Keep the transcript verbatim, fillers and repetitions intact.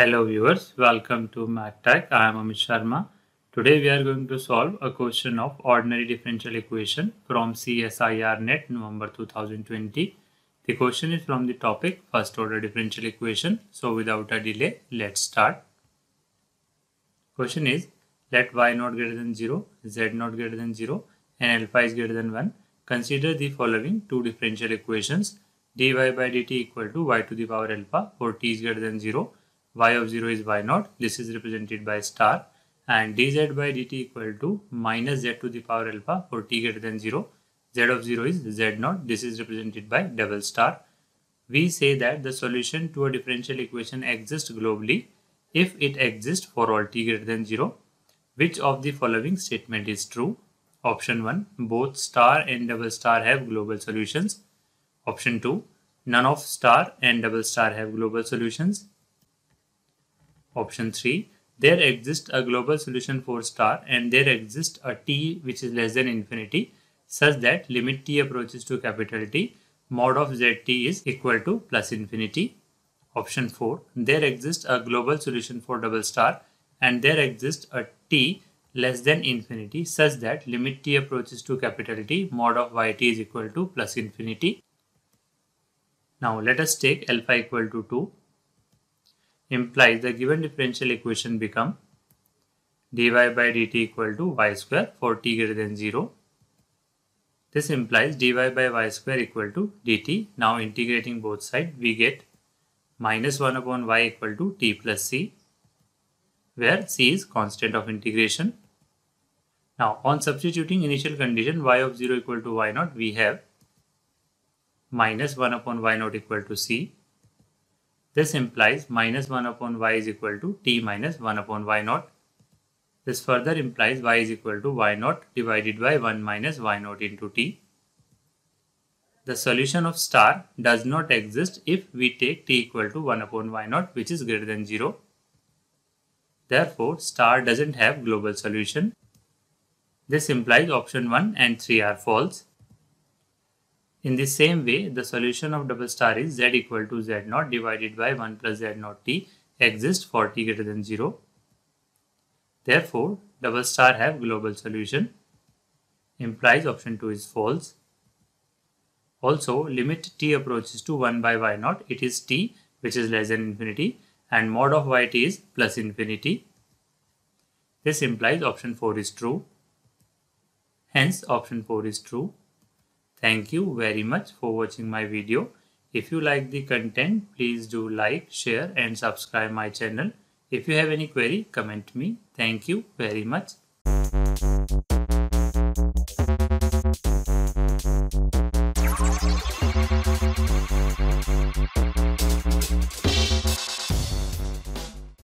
Hello viewers, welcome to Math Tecz. I am Amit Sharma. Today we are going to solve a question of ordinary differential equation from C S I R NET November two thousand twenty. The question is from the topic first order differential equation. So without a delay, let's start. Question is, let y not greater than zero, z not greater than zero and alpha is greater than one. Consider the following two differential equations dy by dt equal to y to the power alpha for t is greater than zero. Y of zero is y naught, this is represented by star, and dz by dt equal to minus z to the power alpha for t greater than zero. Z of zero is z naught, this is represented by double star. We say that the solution to a differential equation exists globally if it exists for all t greater than zero. Which of the following statement is true? Option one, both star and double star have global solutions. Option two, none of star and double star have global solutions. Option three, there exists a global solution for star and there exists a t which is less than infinity such that limit t approaches to capital T, mod of zt is equal to plus infinity. Option four, there exists a global solution for double star and there exists a t less than infinity such that limit t approaches to capital T, mod of yt is equal to plus infinity. Now let us take alpha equal to two. Implies the given differential equation become dy by dt equal to y square for t greater than zero. This implies dy by y square equal to dt. Now integrating both sides, we get minus one upon y equal to t plus c, where c is constant of integration. Now on substituting initial condition y of zero equal to y naught, we have minus one upon y naught equal to c. This implies minus one upon y is equal to t minus one upon y naught. This further implies y is equal to y naught divided by one minus y naught into t. The solution of star does not exist if we take t equal to one upon y naught, which is greater than zero. Therefore, star doesn't have global solution. This implies option one and three are false. In the same way, the solution of double star is z equal to z naught divided by one plus z naught t exists for t greater than zero. Therefore, double star have global solution. Implies option two is false. Also, limit t approaches to one by y naught. It is t which is less than infinity and mod of yt is plus infinity. This implies option four is true. Hence, option four is true. Thank you very much for watching my video. If you like the content, please do like, share and subscribe my channel. If you have any query, comment me. Thank you very much.